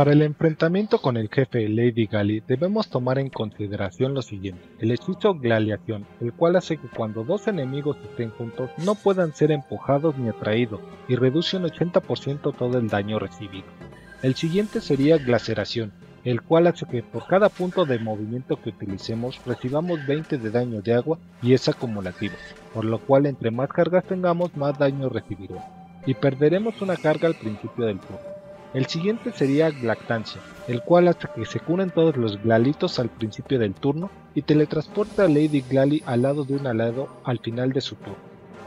Para el enfrentamiento con el jefe Lady Glalí debemos tomar en consideración lo siguiente: el hechizo Glaciación, el cual hace que cuando dos enemigos estén juntos no puedan ser empujados ni atraídos, y reduce un 80% todo el daño recibido. El siguiente sería Glaceración, el cual hace que por cada punto de movimiento que utilicemos recibamos 20 de daño de agua, y es acumulativo, por lo cual entre más cargas tengamos más daño recibiremos, y perderemos una carga al principio del turno. El siguiente sería Glactancia, el cual hace que se curen todos los Glalitos al principio del turno y teletransporta a Lady Glalí al lado de un alado al final de su turno.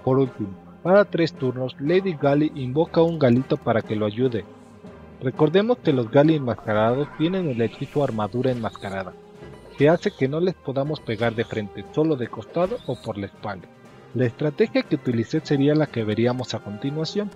Por último, para 3 turnos, Lady Glalí invoca a un Galito para que lo ayude. Recordemos que los Glalí enmascarados tienen el hechizo Armadura Enmascarada, que hace que no les podamos pegar de frente, solo de costado o por la espalda. La estrategia que utilicé sería la que veríamos a continuación.